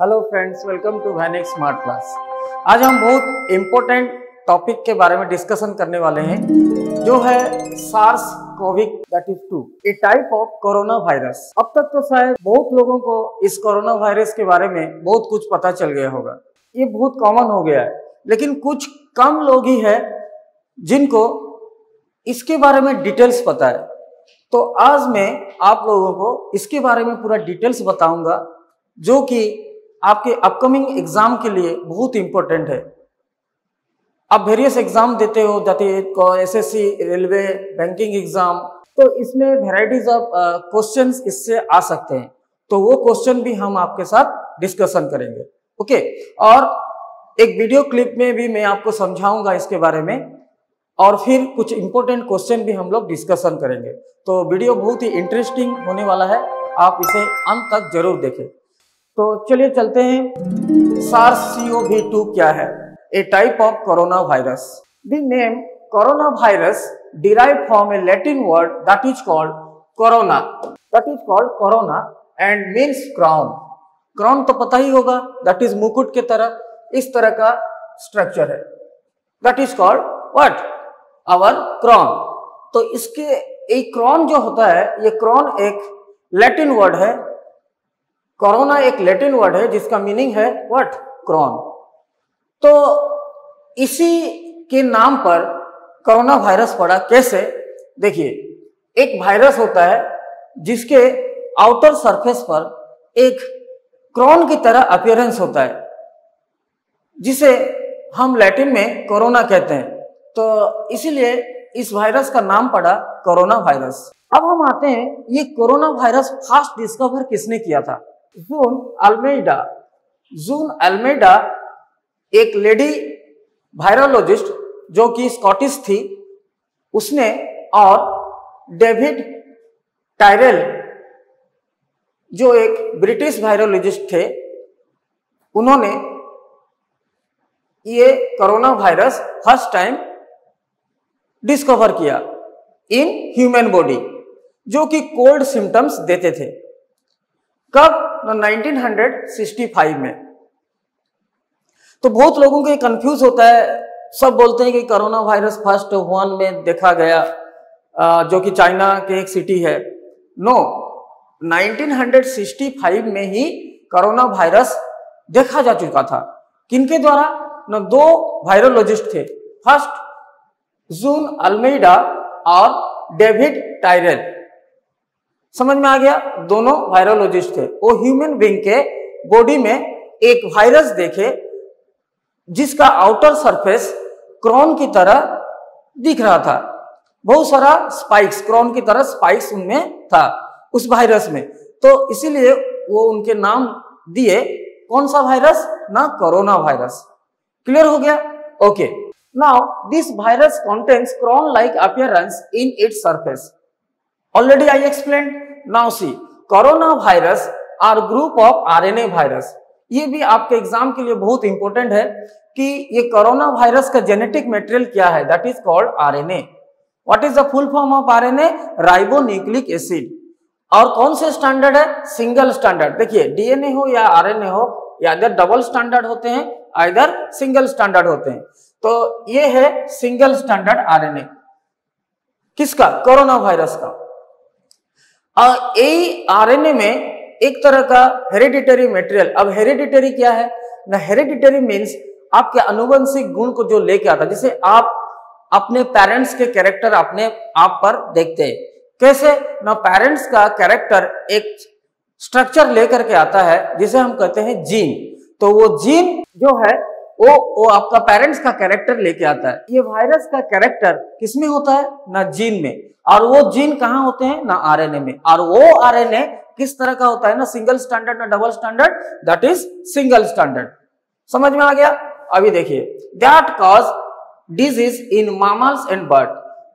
Hello friends, welcome to Vainik smart class. आज हम बहुत इम्पोर्टेंट टॉपिक के बारे में डिस्कशन करने वाले हैं, जो है SARS-CoV-2, a type of corona virus. अब तक तो शायद बहुत लोगों को इस कोरोना वायरस के बारे में बहुत कुछ पता चल गया होगा, ये बहुत कॉमन हो गया है, लेकिन कुछ कम लोग ही है जिनको इसके बारे में डिटेल्स पता है। तो आज मैं आप लोगों को इसके बारे में पूरा डिटेल्स बताऊंगा, जो कि आपके अपकमिंग एग्जाम के लिए बहुत इंपॉर्टेंट है। आप वेरियस एग्जाम देते हो, जाते एसएससी, रेलवे, बैंकिंग एग्जाम, तो इसमें वेराइटीज ऑफ क्वेश्चंस इससे आ सकते हैं, तो वो क्वेश्चन भी हम आपके साथ डिस्कशन करेंगे। ओके, और एक वीडियो क्लिप में भी मैं आपको समझाऊंगा इसके बारे में, और फिर कुछ इंपॉर्टेंट क्वेश्चन भी हम लोग डिस्कशन करेंगे। तो वीडियो बहुत ही इंटरेस्टिंग होने वाला है, आप इसे अंत तक जरूर देखें। तो चलिए चलते हैं। SARS-CoV-2 क्या है? A type of corona virus. The name corona virus derived from a Latin word that is called corona and means crown. Crown तो पता ही होगा, दैट इज मुकुट के तरह, इस तरह का स्ट्रक्चर है, that is called what? Our crown. तो इसके क्राउन जो होता है, ये क्राउन एक लैटिन वर्ड है, कोरोना एक लैटिन वर्ड है, जिसका मीनिंग है व्हाट? क्रॉन। तो इसी के नाम पर कोरोना वायरस पड़ा। कैसे? देखिए, एक वायरस होता है जिसके आउटर सरफेस पर एक क्रॉन की तरह अपीयरेंस होता है, जिसे हम लैटिन में कोरोना कहते हैं, तो इसीलिए इस वायरस का नाम पड़ा कोरोना वायरस। अब हम आते हैं, ये कोरोना वायरस फर्स्ट डिस्कवर किसने किया था? जून अल्मेडा एक लेडी वायरोलॉजिस्ट जो कि स्कॉटिश थी, उसने और डेविड टायरेल जो एक ब्रिटिश वायरोलॉजिस्ट थे, उन्होंने ये corona virus first time discover किया इन ह्यूमन बॉडी, जो कि कोल्ड सिम्टम्स देते थे। कब? 1965 में। तो बहुत लोगों को कंफ्यूज होता है, सब बोलते हैं कि कोरोना वायरस फर्स्ट वुहान में देखा गया, जो कि चाइना के एक सिटी है। नो, 1965 में ही कोरोना वायरस देखा जा चुका था। किनके द्वारा? न, दो वायरोलॉजिस्ट थे, फर्स्ट जून अल्मेडा और डेविड टायरेल। समझ में आ गया? दोनों वायरोलॉजिस्ट थे, वो ह्यूमन बींग के बॉडी में एक वायरस देखे जिसका आउटर सरफेस क्रोन की तरह दिख रहा था, बहुत सारा स्पाइक्स, क्रोन की तरह स्पाइक्स उनमें था उस वायरस में, तो इसीलिए वो उनके नाम दिए कौन सा वायरस? ना, कोरोना वायरस। क्लियर हो गया? Okay, now this virus contains crown like appearance in its surface. Already I explained. Now see, corona virus are group of RNA virus. ये भी आपके एग्जाम के लिए बहुत इंपॉर्टेंट है कि ये कोरोना वायरस का जेनेटिक मटेरियल क्या है, that is called RNA। What is the full form of RNA? Ribonucleic acid. और कौन से स्टैंडर्ड है? Single standard. देखिए, DNA हो या RNA हो, या इधर डबल स्टैंडर्ड होते हैं, इधर सिंगल स्टैंडर्ड होते हैं, तो ये है सिंगल स्टैंडर्ड RNA। किसका? कोरोना वायरस का। और यही आरएनए में एक तरह का हेरिडिटरी मटेरियल। अब हेरिडिटरी क्या है? ना, हेरिडिटरी मीन्स आपके अनुवंशिक गुण को जो लेके आता है, जैसे आप अपने पेरेंट्स के कैरेक्टर अपने आप पर देखते हैं। कैसे? ना, पेरेंट्स का कैरेक्टर एक स्ट्रक्चर लेकर के आता है जिसे हम कहते हैं जीन। तो वो जीन जो है वो आपका पेरेंट्स का कैरेक्टर लेके आता है। ये वायरस का कैरेक्टर किसमें होता है? ना, जीन में। और वो जीन कहाँ होते हैं? ना, आरएनए में। और वो आरएनए किस तरह का होता है? ना, सिंगल स्टैंडर्ड ना double standard, that is single standard. समझ में आ गया। अभी देखिए that cause disease in mammals and bird.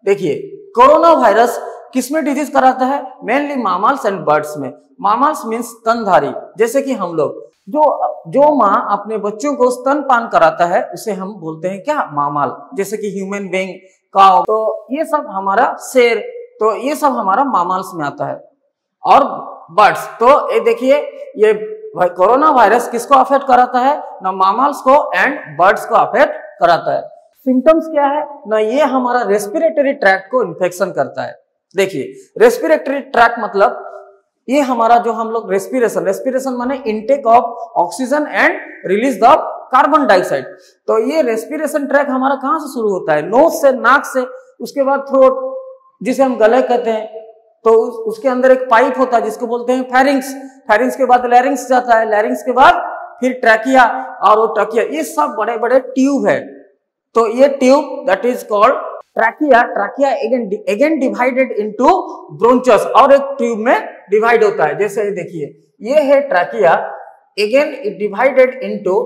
देखिए कोरोना वायरस किसमें डिजीज कराता है? मेनली मामल्स एंड बर्ड्स में। मामल्स मीन्स स्तनधारी, जैसे कि हम लोग जो माँ अपने बच्चों को स्तनपान कराता है उसे हम बोलते हैं क्या? मामल। जैसे कि ह्यूमन बींग, काउ, तो ये सब हमारा, शेर, तो ये सब हमारा मामल्स में आता है। और बर्ड्स, तो ये देखिए ये कोरोना वायरस किसको अफेक्ट कराता है? ना मामल्स को एंड बर्ड्स को अफेक्ट कराता है। सिम्टम्स क्या है? ना ये हमारा रेस्पिरेटरी ट्रैक्ट को इन्फेक्शन करता है। देखिए रेस्पिरेटरी ट्रैक्ट मतलब ये हमारा जो हम लोग रेस्पिरेशन, रेस्पिरेशन माने intake of oxygen and release the carbon dioxide, तो ये रेस्पिरेशन ट्रैक हमारा कहाँ से शुरू होता है? नोज से, नाक से, उसके बाद थ्रोट जिसे हम गले कहते हैं, तो उसके अंदर एक पाइप होता है जिसको बोलते हैं फेरिंग्स, फेरिंग्स के बाद लैरिंग्स जाता है, लैरिंग्स के बाद फिर ट्रैकिया, और वो ट्रैकिया ये सब बड़े बड़े ट्यूब है, तो ये tube that is called trachea. Trachea again divided into bronchus, और एक ट्यूब में डिवाइड होता है, जैसे देखिए ये है trachea, again it divided into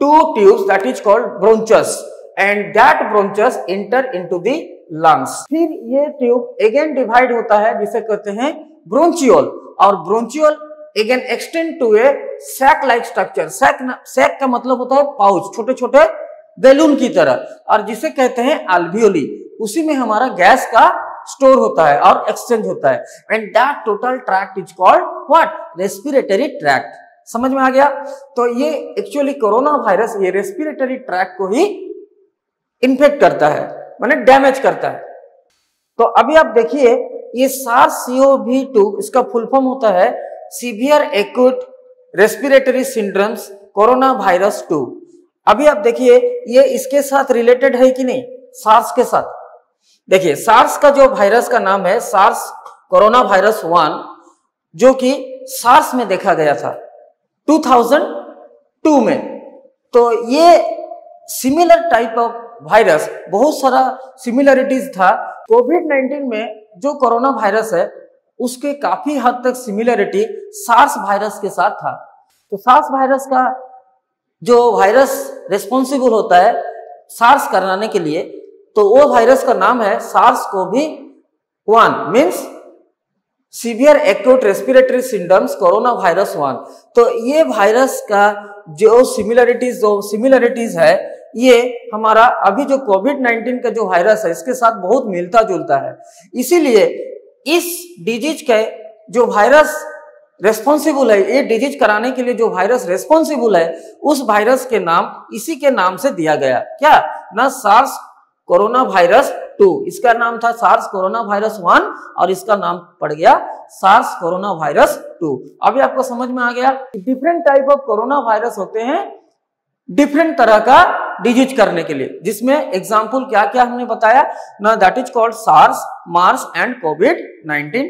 two tubes that is called bronchus, and that bronchus enter into the lungs. फिर ये ट्यूब अगेन डिवाइड होता है जिसे कहते हैं ब्रोंचियोल, और bronchiole again extend to a sac like structure. Sac का मतलब होता है पाउच, छोटे छोटे बैलून की तरह, और जिसे कहते हैं अल्वियोली, उसी में हमारा गैस का स्टोर होता है और एक्सचेंज होता है, and that total tract is called what? Respiratory tract. समझ में आ गया। तो ये एक्चुअली कोरोना वायरस ये रेस्पिरेटरी ट्रैक्ट को ही इन्फेक्ट करता है, माने डैमेज करता है। तो अभी आप देखिए ये SARS-CoV-2, इसका फुल फॉर्म होता है severe acute respiratory syndromes corona virus 2। अभी आप देखिए ये इसके साथ रिलेटेड है कि नहीं, सार्स के साथ। देखिए सार्स का जो वायरस का नाम है सार्स कोरोना वायरस 1, जो कि सार्स में देखा गया था 2002 में। तो ये सिमिलर टाइप ऑफ वायरस, बहुत सारा सिमिलरिटीज था। कोविड-19 में जो कोरोना वायरस है उसके काफी हद तक सिमिलरिटी सार्स वायरस के साथ था। तो सार्स वायरस का जो वायरस रिस्पॉन्सिबल होता है सार्स कराने के लिए, तो वो वायरस का नाम है SARS-CoV-1 means severe acute respiratory syndromes corona virus 1। तो ये वायरस का जो सिमिलरिटीज है ये हमारा अभी जो कोविड-19 का जो वायरस है इसके साथ बहुत मिलता जुलता है। इसीलिए इस डिजीज के जो वायरस रेस्पॉन्सिबल है, ये डिजीज कराने के लिए जो वायरस रेस्पॉन्सिबल है उस वायरस के नाम इसी के नाम से दिया गया। क्या ना? सार्स कोरोना वायरस 2, इसका नाम था सार्स कोरोना वायरस 1, और इसका नाम पड़ गया सार्स कोरोना वायरस 2। अभी आपको समझ में आ गया different type of corona virus होते हैं डिफरेंट तरह का डिजीज करने के लिए, जिसमें एग्जाम्पल क्या क्या हमने बताया ना, that is called SARS, MERS and कोविड-19।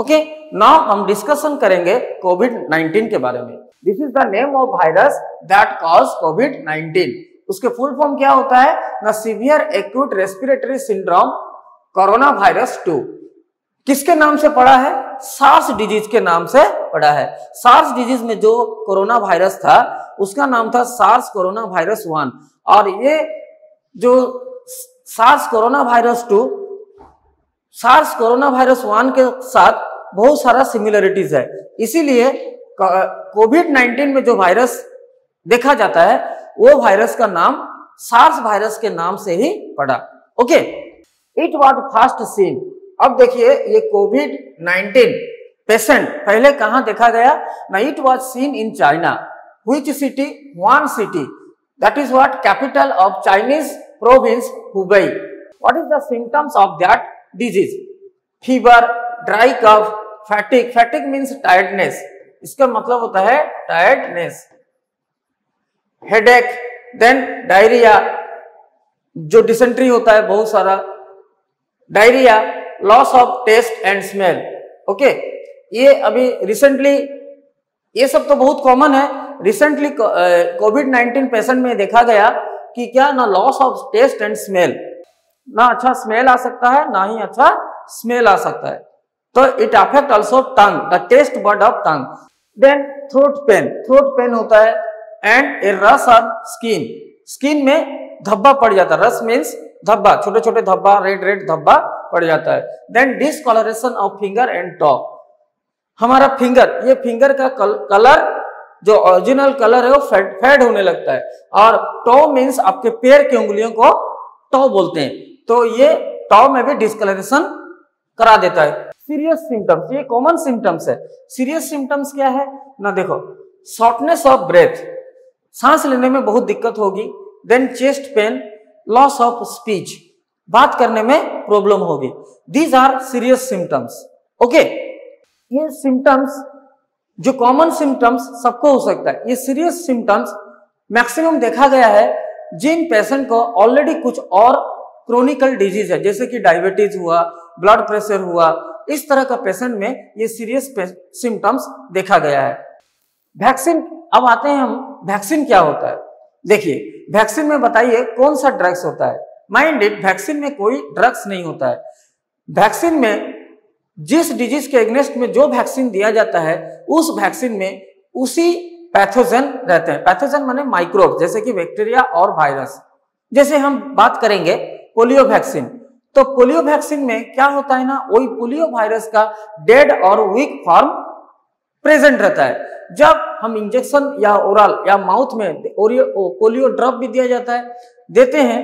ओके, नाउ हम डिस्कशन करेंगे कोविड-19 के बारे में। This is the name of virus that cause कोविड-19। उसके फुल फॉर्म क्या होता है ना, severe acute respiratory syndrome corona virus 2। किसके नाम से पड़ा है? सार्स डिजीज के नाम से पड़ा है। सार्स डिजीज में जो कोरोना वायरस था उसका नाम था सार्स कोरोना वायरस 1, और ये जो SARS corona virus 2 SARS corona virus 1 के साथ बहुत सारा सिमिलरिटीज है। इसीलिए कोविड-19 में जो वायरस देखा जाता है वो वायरस का नाम सार्स वायरस के नाम से ही पड़ा। Okay, it was first seen. अब देखिए ये कोविड-19 पेशेंट पहले कहां देखा गया ना, it was seen in China. Which city? Wuhan city, that is what capital of Chinese province Hubei. What is the symptoms of that disease? Fever, dry cough, fatigue. Fatigue means tiredness, इसका मतलब होता है tiredness. Headache, then diarrhoea, जो dysentery होता है बहुत सारा, diarrhoea, loss of taste and smell. Okay, ये अभी रिसेंटली ये सब तो बहुत कॉमन है। रिसेंटली कोविड-19 पेशेंट में देखा गया कि क्या ना, loss of taste and smell, ना अच्छा स्मेल आ सकता है ना ही अच्छा स्मेल आ सकता है। तो it affect also tongue, the taste bud of tongue. Then throat pain, throat pain होता है एंड ए रस ऑन स्किन, स्किन में धब्बा पड़ जाता है, रस मीन्स धब्बा, छोटे छोटे धब्बा, रेड रेड धब्बा पड़ जाता है। Then discolouration of finger and toe, हमारा फिंगर, ये फिंगर का कलर जो ओरिजिनल कलर है वो फेड होने लगता है। और टॉ मीन्स आपके पैर की उंगलियों को टॉ बोलते हैं, तो ये टॉ में भी डिसकलरेशन करा देता है। सीरियस सिम्टम्स, ये कॉमन सिम्टम्स है। सीरियस सिम्टम्स क्या है ना, देखो शॉर्टनेस ऑफ ब्रेथ, सांस लेने में बहुत दिक्कत होगी। Then chest pain, loss of speech, बात करने में प्रॉब्लम होगी। These are serious symptoms. Okay, ये सिम्टम्स जो कॉमन सिम्टम्स सबको हो सकता है, ये सीरियस सिम्टम्स मैक्सिमम देखा गया है जिन पेशेंट को ऑलरेडी कुछ और क्रोनिकल डिजीज है, जैसे कि डायबिटीज हुआ, ब्लड प्रेशर हुआ, इस तरह का पेशेंट में ये सीरियस सिम्टम्स देखा गया है। वैक्सीन, अब आते हैं हम, वैक्सीन क्या होता है। देखिए वैक्सीन में बताइए कौन सा ड्रग्स होता है। माइंड इट, वैक्सीन में कोई ड्रग्स नहीं होता है। वैक्सीन में जिस डिजीज के एग्नेस्ट में जो वैक्सीन दिया जाता है उस वैक्सीन में उसी पैथोजन रहते हैं। पैथोजन माने माइक्रोब, जैसे कि बैक्टीरिया और वायरस। जैसे हम बात करेंगे पोलियो वैक्सीन, तो पोलियो वैक्सीन में क्या होता है ना, वही पोलियो वायरस का डेड और वीक फॉर्म प्रेजेंट रहता है। जब हम इंजेक्शन या ओरल या माउथ में पोलियो ड्रॉप भी दिया जाता है, देते हैं,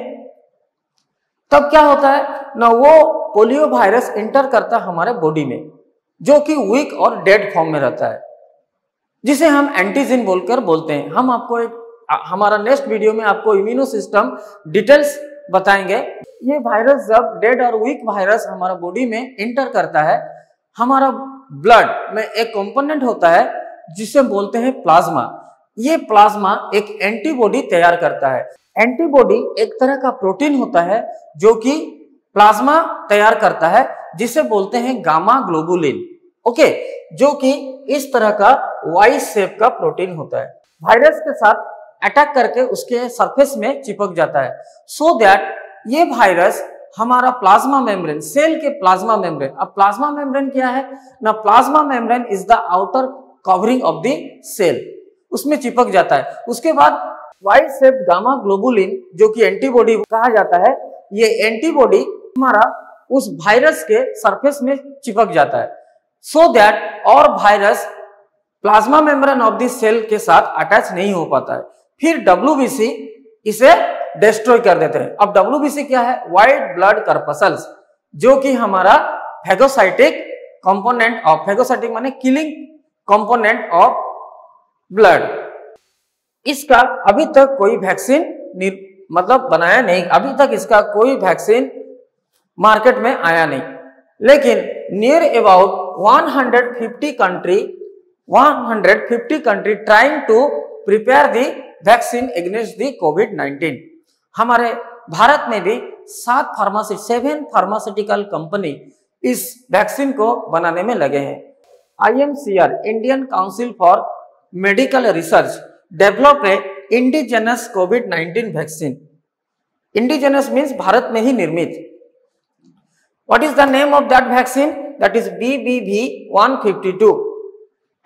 तब क्या होता है ना, वो पोलियो वायरस इंटर करता है हमारे बॉडी में, जो कि वीक और डेड फॉर्म में रहता है, जिसे हम एंटीजन बोलकर बोलते हैं। हम आपको हमारा नेक्स्ट वीडियो में आपको इम्यूनो सिस्टम डिटेल्स बताएंगे। ये वायरस जब डेड और वीक वायरस हमारा बॉडी में इंटर करता है, हमारा ब्लड में एक कंपोनेंट होता है जिसे बोलते हैं प्लाज्मा। ये प्लाज्मा एक एंटीबॉडी तैयार करता है। एंटीबॉडी एक तरह का प्रोटीन होता है जो कि प्लाज्मा तैयार करता है, जिसे बोलते हैं गामा ग्लोबुलिन। ओके, जो कि इस तरह का वाई शेप का प्रोटीन होता है, वायरस के साथ अटैक करके उसके सरफेस में चिपक जाता है, सो दैट ये वायरस हमारा प्लाज्मा मेम्ब्रेन, सेल के प्लाज्मा मेम्ब्रेन। अब प्लाज्मा मेम्ब्रेन क्या है ना, plasma membrane is the outer covering of the cell, उसमें चिपक जाता है। उसके बाद वाई शेप गामा ग्लोबुलिन, जो कि एंटीबॉडी कहा जाता है, ये एंटीबॉडी हमारा उस वायरस के सरफेस में चिपक जाता है, सो दैट और virus plasma membrane of the cell के साथ अटैच नहीं हो पाता है। फिर WBC इसे डिस्ट्रॉय कर देते हैं। अब WBC क्या है, वाइट ब्लड कर्पसल्स, जो कि हमारा फेगोसाइटिक कंपोनेंट ऑफ, फेगोसाइटिक माने किलिंग कंपोनेंट ऑफ ब्लड। इसका अभी तक कोई वैक्सीन मतलब बनाया नहीं, अभी तक इसका कोई वैक्सीन मार्केट में आया नहीं, लेकिन near about 150 country trying to prepare the vaccine against the कोविड-19। हमारे भारत में भी 7 फार्मास्यूटिकल कंपनी इस वैक्सीन को बनाने में लगे हैं। IMCR, Indian council for medical research, develop a indigenous कोविड-19 वैक्सीन। इंडिजेनस मीन्स भारत में ही निर्मित। What is the name of that vaccine, that is BBV152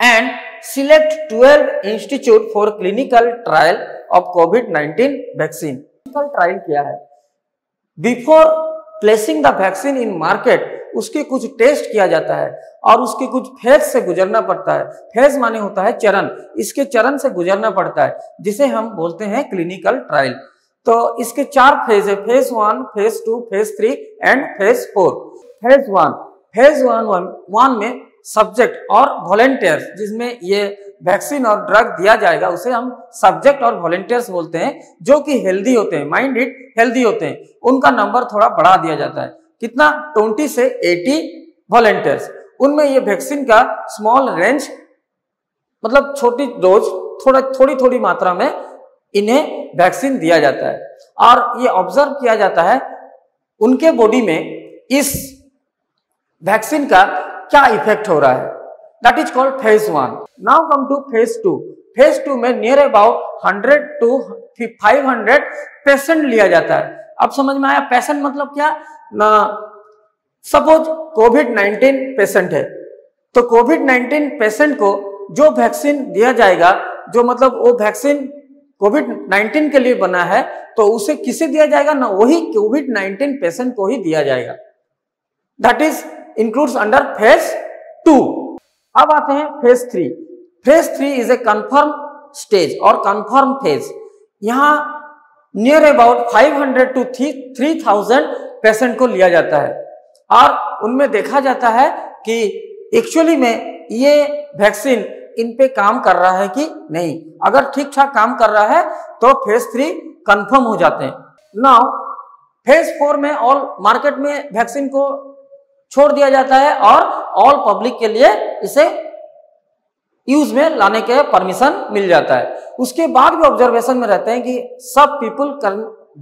and select 12 institute for clinical trial of COVID-19 vaccine. Clinical trial क्या है? Before placing the vaccine in market, उसके कुछ test किया जाता है और उसके कुछ फेज से गुजरना पड़ता है। फेज माने होता है चरण, इसके चरण से गुजरना पड़ता है, जिसे हम बोलते हैं क्लिनिकल ट्रायल। तो इसके 4 फेज है, phase 1, phase 2, phase 3 and phase 4। Phase one में सब्जेक्ट और वॉलेंटियर्स, जिसमें ये वैक्सीन और ड्रग दिया जाएगा, उसे हम सब्जेक्ट और वॉलेंटियर्स बोलते हैं, जो कि हेल्दी होते हैं, माइंड इट हेल्दी होते हैं। उनका नंबर थोड़ा बढ़ा दिया जाता है, कितना, 20 से 80 वॉलेंटियर्स। उनमें ये वैक्सीन का स्मॉल रेंज, मतलब छोटी डोज, थोड़ी मात्रा में इन्हें वैक्सीन दिया जाता है और ये ऑब्जर्व किया जाता है उनके बॉडी में इस वैक्सीन का क्या इफेक्ट हो रहा है। That is called phase 1। Now come to phase 2। Phase 2 में नियर अबाउट 100 to 500 पेशेंट लिया जाता है। अब समझ में आया, पेशेंट मतलब क्या ना, सपोज कोविड-19 पेशेंट है, तो कोविड-19 पेशेंट को जो वैक्सीन दिया जाएगा, जो मतलब वो वैक्सीन कोविड-19 के लिए बना है तो उसे किसे दिया जाएगा ना, वही कोविड-19 पेशेंट को ही दिया जाएगा। That is includes under phase 2। अब आते हैं phase 3। Phase 3 is a confirm stage और कंफर्म फेज। यहाँ नियर अबाउट 500 टू 3000 पेशेंट को लिया जाता है और उनमें देखा जाता है कि एक्चुअली में ये वैक्सीन इन पे काम कर रहा है कि नहीं। अगर ठीक ठाक काम कर रहा है तो फेज 3 कंफर्म हो जाते हैं। नाउ फेज 4 में ऑल मार्केट में वैक्सीन को छोड़ दिया जाता है और ऑल पब्लिक के लिए इसे यूज में लाने के परमिशन मिल जाता है। उसके बाद भी ऑब्जर्वेशन में रहते हैं कि सब पीपल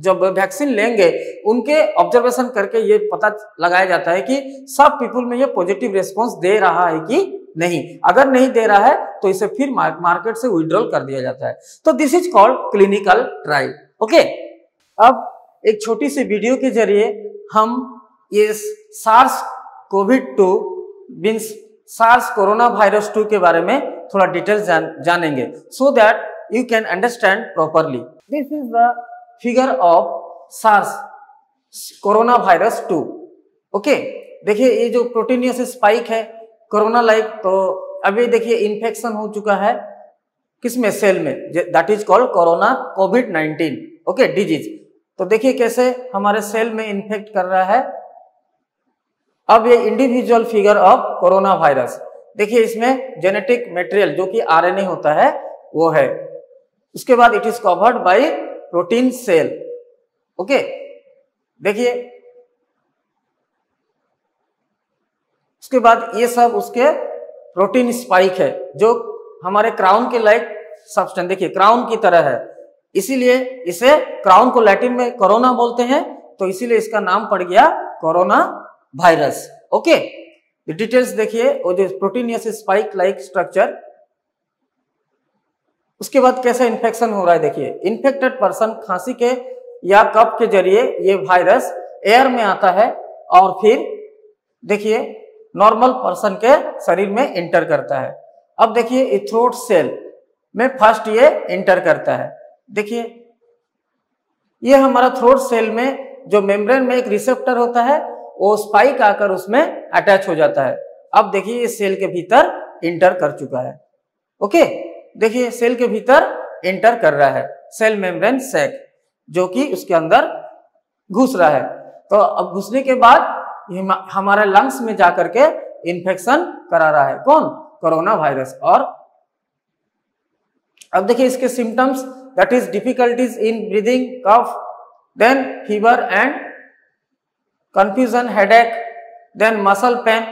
जब वैक्सीन लेंगे उनके ऑब्जर्वेशन करके ये पता लगाया जाता है कि सब पीपल में ये पॉजिटिव रिस्पांस दे रहा है कि नहीं। अगर नहीं दे रहा है तो इसे फिर मार्केट से विड्रॉल कर दिया जाता है। तो this is called clinical trial. Okay, अब एक छोटी सी वीडियो के जरिए हम ये SARS-CoV-2 means SARS corona virus 2 के बारे में थोड़ा डिटेल जानेंगे so that you can understand properly. This is the figure of SARS corona virus 2। Okay, देखिए ये जो प्रोटीनियस स्पाइक है कोरोना लाइक, तो अभी देखिए इन्फेक्शन हो चुका है किसमें, सेल में, दैट इज कॉल्ड कोरोना कोविड-19 ओके डिजीज। तो देखिए कैसे हमारे सेल में इन्फेक्ट कर रहा है। अब ये individual figure of corona virus, देखिए इसमें जेनेटिक मटेरियल जो कि आरएनए होता है वो है, उसके बाद it is covered by protein cell. Okay, देखिए उसके बाद ये सब उसके प्रोटीन स्पाइक है जो हमारे क्राउन के लाइक सब्सटेंस, देखिए क्राउन की तरह है, इसीलिए इसे क्राउन को लैटिन में कोरोना बोलते हैं, तो इसीलिए इसका नाम पड़ गया कोरोना वायरस। ओके, डिटेल्स देखिए वो जो प्रोटीनियस स्पाइक लाइक स्ट्रक्चर, उसके बाद कैसे इन्फेक्शन हो रहा है। देखिए इन्फेक्टेड पर्सन खांसी के या कफ के जरिए ये वायरस एयर में आता है और फिर देखिए नॉर्मल पर्सन के शरीर में एंटर करता है। अब देखिए थ्रोट सेल में फर्स्ट ये एंटर करता है। देखिए ये हमारा थ्रोट सेल में जो मेम्ब्रेन में एक रिसेप्टर होता है वो स्पाइक आकर उसमें अटैच हो जाता है। अब देखिए ये सेल के भीतर एंटर कर चुका है। ओके, देखिए सेल के भीतर एंटर कर रहा है, सेल मेम्ब्रेन सैक जो कि उसके अंदर घुस रहा है। तो अब घुसने के बाद हमारे लंग्स में जाकर के इन्फेक्शन करा रहा है कौन, कोरोना वायरस। और अब देखिए इसके symptoms, that is difficulties in breathing, cough, then fever and confusion, headache, then muscle pain,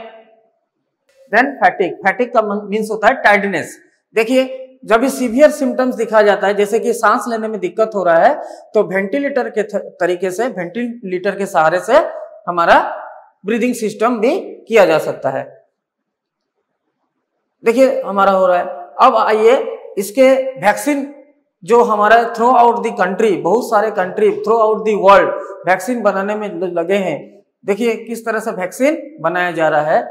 then fatigue. Fatigue का मीन्स होता है टाइडनेस। देखिए जब भी सीवियर सिम्टम्स दिखा जाता है जैसे कि सांस लेने में दिक्कत हो रहा है तो वेंटिलेटर के तरीके से, वेंटिलेटर के सहारे से हमारा ब्रीदिंग सिस्टम भी किया जा सकता है। देखिए हमारा हो रहा है। अब आइए इसके वैक्सीन जो हमारा थ्रू आउट दी कंट्री, बहुत सारे country throughout the world vaccine बनाने में लगे हैं। देखिए किस तरह से वैक्सीन बनाया जा रहा है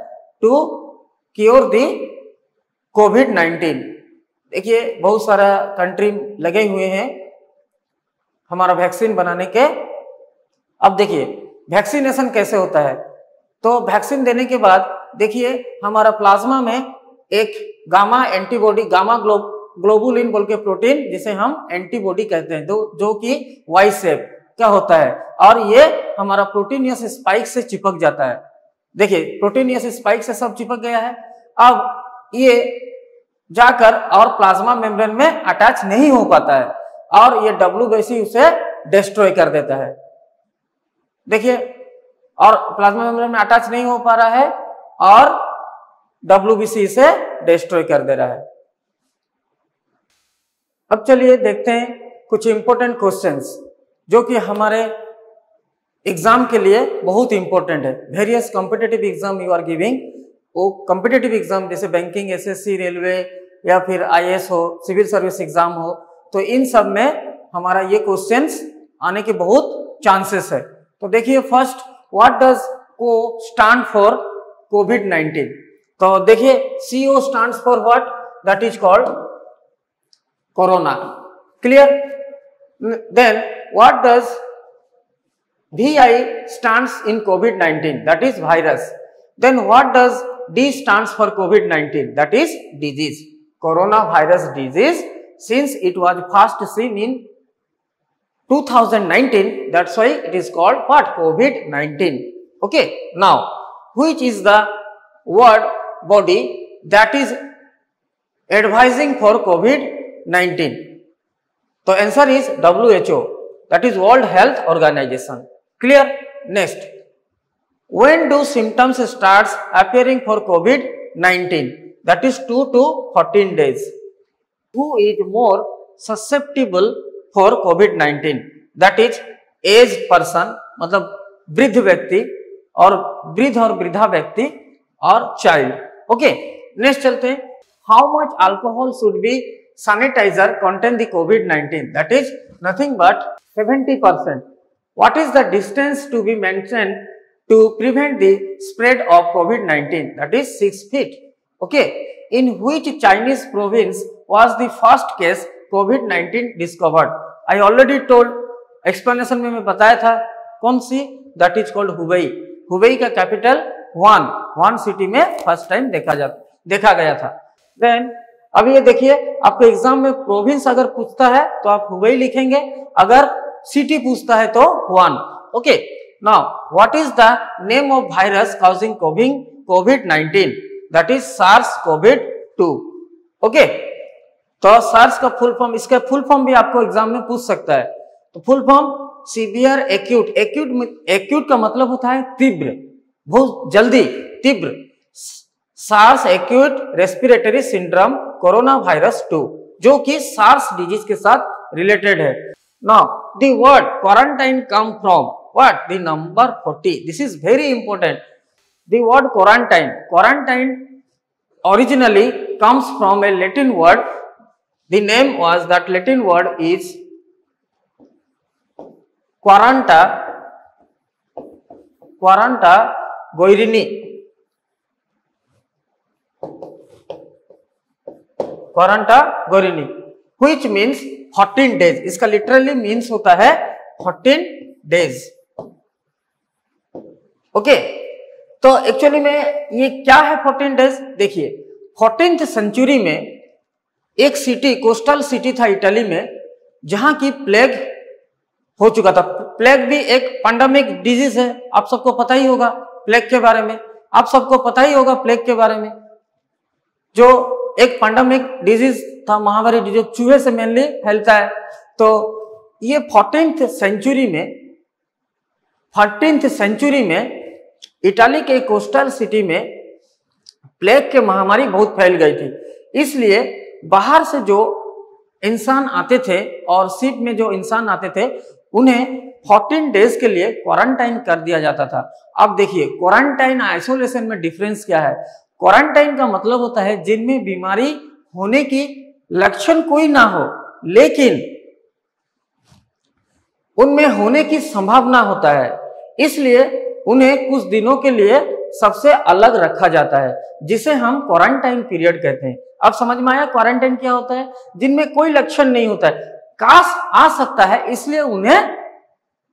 टू क्योर दी कोविड-19। देखिए बहुत सारा कंट्री लगे हुए हैं हमारा वैक्सीन बनाने के। अब देखिए वैक्सीनेशन कैसे होता है, तो वैक्सीन देने के बाद देखिए हमारा प्लाज्मा में एक गामा एंटीबॉडी, गामा ग्लोबुलिन बोल के प्रोटीन जिसे हम एंटीबॉडी कहते हैं, जो कि वाई शेप क्या होता है और ये हमारा प्रोटीनियस स्पाइक से चिपक जाता है। देखिए प्रोटीनियस स्पाइक से सब चिपक गया है। अब ये जाकर और प्लाज्मा मेम्ब्रेन में अटैच नहीं हो पाता है और ये WBC उसे डिस्ट्रॉय कर देता है। देखिए और प्लाज्मा मेम्ब्रेन में अटैच नहीं हो पा रहा है और WBC इसे डिस्ट्रॉय कर दे रहा है। अब चलिए देखते हैं कुछ इंपॉर्टेंट क्वेश्चंस जो कि हमारे एग्जाम के लिए बहुत इंपॉर्टेंट है। Various competitive exam you are giving, वो कॉम्पिटेटिव एग्जाम जैसे बैंकिंग, SSC, रेलवे या फिर IAS हो, सिविल सर्विस एग्जाम हो, तो इन सब में हमारा ये क्वेश्चंस आने के बहुत चांसेस है। तो देखिए first, what does CO stand for कोविड-19। तो देखिए CO stand for what, that is called corona. Clear? Then what does VI stands in COVID-19? That is virus. Then what does D stands for COVID-19? That is disease. Coronavirus disease, since it was first seen in 2019, that's why it is called what? COVID-19. Okay. Now, which is the word body that is advising for COVID-19? So answer is WHO. That is World Health Organization. Clear? Next. When do symptoms starts appearing for COVID-19? That is 2 to 14 days. Who is more susceptible for COVID-19? That is age person, मतलब वृद्ध व्यक्ति और वृद्धा व्यक्ति और child. Okay, next चलते हैं. How much alcohol should be sanitizer contain the COVID-19? That is nothing but 70%. What is the distance to be maintained to prevent the spread of COVID-19? That is 6 feet. Okay. In which Chinese province was the first case COVID-19 discovered? I already told explanation में मैं बताया था कौन सी? That is called Hubei. Hubei का capital Wuhan. Wuhan city में first time देखा गया था. Then अब ये देखिए, आपको एग्जाम में प्रोविंस अगर पूछता है तो आप हुबई लिखेंगे, अगर सिटी पूछता है तो Wuhan. Okay, now what is the name of virus causing कोविड-19? That is SARS-CoV-2. ओके, तो सार्स का फुल फॉर्म, इसका फुल फॉर्म भी आपको एग्जाम में पूछ सकता है. तो full form severe acute. Acute का मतलब होता है तीव्र, बहुत जल्दी तीव्र. SARS acute respiratory syndrome corona virus 2, जो कि सार्स डिजीज के साथ रिलेटेड है. Now the word quarantine come from what? The number 40. This is very important. The word quarantine, quarantine originally comes from a Latin word. The name was, that Latin word is quaranta, quaranta giorni. Quaranta giorni, which means 14 days. इसका literally means होता है 14 days. Okay. तो actually में ये क्या है 14 days? देखिए, 14th century में एक सिटी, कोस्टल सिटी था इटली में, जहां की प्लेग हो चुका था. प्लेग भी एक पैंडेमिक डिजीज है, आप सबको पता ही होगा प्लेग के बारे में. आप सबको पता ही होगा प्लेग के बारे में, जो एक पैंडेमिक डिजीज था, महामारी जो चूहे से मेनली फैलता है. तो ये 14th सेंचुरी में इटाली के कोस्टल सिटी में प्लेग के महामारी बहुत फैल गई थी. इसलिए बाहर से जो इंसान आते थे और शिप में जो इंसान आते थे, उन्हें 14 डेज के लिए क्वारंटाइन कर दिया जाता था. अब देखिए, क्वारंटाइन आइसोलेशन में डिफरेंस क्या है? क्वारंटाइन का मतलब होता है जिनमें बीमारी होने की लक्षण कोई ना हो, लेकिन उनमें होने की संभावना होता है, इसलिए उन्हें कुछ दिनों के लिए सबसे अलग रखा जाता है, जिसे हम क्वारंटाइन पीरियड कहते हैं. अब समझ में आया क्वारंटाइन क्या होता है? जिनमें कोई लक्षण नहीं होता है, काश आ सकता है, इसलिए उन्हें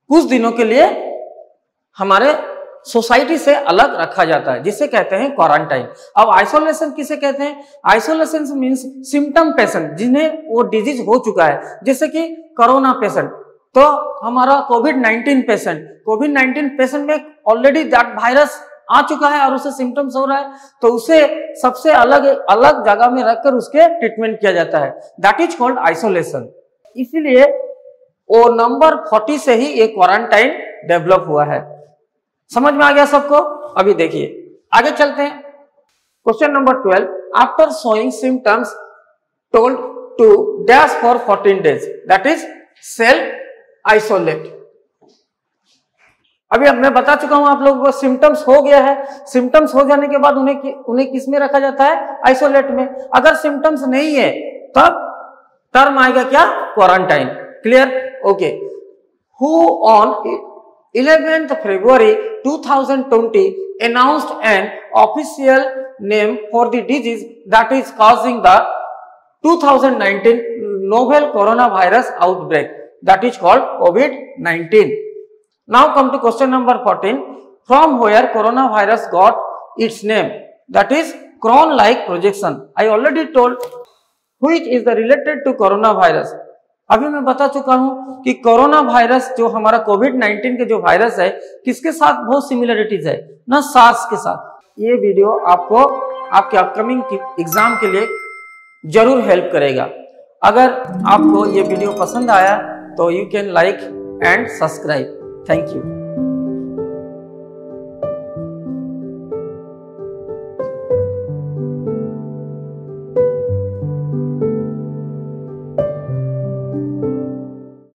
कुछ दिनों के लिए हमारे सोसाइटी से अलग रखा जाता है, जिसे कहते हैं क्वारंटाइन. अब आइसोलेशन किसे कहते हैं? आइसोलेशन मींस सिम्टम पेशेंट, जिन्हें वो डिजीज हो चुका है, जैसे कि कोरोना पेशेंट. तो हमारा कोविड-19 पेशेंट में ऑलरेडी दैट वायरस आ चुका है और उसे सिम्टम्स हो रहा है, तो उसे सबसे अलग जगह में रखकर उसके ट्रीटमेंट किया जाता है. That is called isolation. इसीलिए वो नंबर 40 से ही ये क्वारंटाइन डेवलप हुआ है. समझ में आ गया सबको? अभी देखिए, आगे चलते हैं. Question number 12. After showing symptoms told to dash for 14 days, that is self isolate. अभी अब मैं बता चुका हूं आप लोगों को, सिम्टम्स हो गया है, सिम्टम्स हो जाने के बाद उन्हें किस में रखा जाता है? आइसोलेट में. अगर सिम्टम्स नहीं है तब टर्म आएगा क्या? Quarantine. Clear? Okay. Who on 11th February 2020 announced an official name for the disease that is causing the 2019 novel coronavirus outbreak that is called COVID-19. Now come to question number 14. From where coronavirus got its name? That is crown-like projection. I already told which is the related to coronavirus. अभी मैं बता चुका हूं कि corona virus जो हमारा कोविड-19 के जो वायरस है किसके साथ बहुत सिमिलरिटीज है ना, सार्स के साथ। ये वीडियो आपको आपके अपकमिंग एग्जाम के लिए जरूर हेल्प करेगा। अगर आपको ये वीडियो पसंद आया तो you can like and subscribe. Thank you.